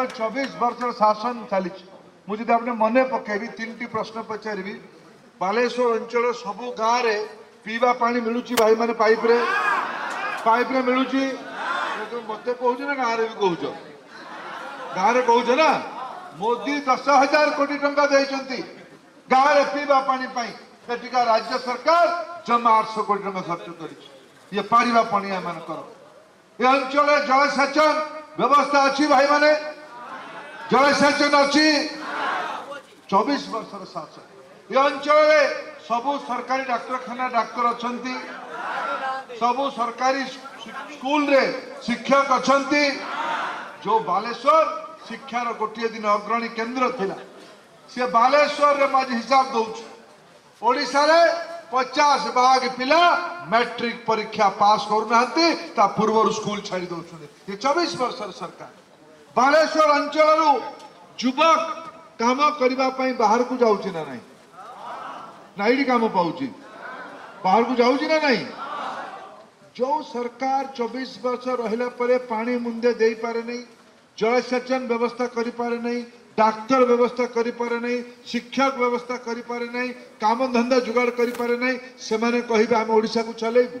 24 वर्ष शासन चली मुझे आपने मन पकेबी तीन टी प्रश्न पचारि बालेश्वर अंचल सबू गाँव में पीवा पा मिलू भाई मैंने पाइप रे मिलू मत कह गाँव भी कौच गाँव में कौच ना मोदी 10,000 कोटी टंका देती गाँव में पीवा पा राज्य सरकार जमा 800 कोटी टंका खर्च कर ये पारिवा पणिया मानकर ये अंचल जलसेचन व्यवस्था अच्छी भाई माने जलसेचन अच्छी 24 वर्ष शासन ये अंचल सबू सरकारी डाक्तखाना डाक्तर अच्छा सबू सरकारी स्कूल रे शिक्षक अच्छा जो बालेश्वर शिक्षार गोटे दिन अग्रणी केन्द्र थिला से बालेश्वर रे माझ हिसाब दउछ ओडिसा रे 50% पिला मैट्रिक परीक्षा पास करूना पूर्व स्कूल छाड़ी दौरान ये 24 वर्ष सरकार बालेश्वर अंचल युवक काम करने बाहर को जाऊँ ना नहीं कम पाँच बाहर को जाऊँ ना नहीं जो सरकार 24 वर्ष रहिला परे पानी मुंदे दे पारे नहीं जलसेचन व्यवस्था कर पारे नहीं डाक्तर व्यवस्था करी पारे नहीं शिक्षक व्यवस्था करी पारे नहीं काम धंदा जुगाड़ करी पारे नहीं से माने कहिबे हम ओडिसा को चलेबु।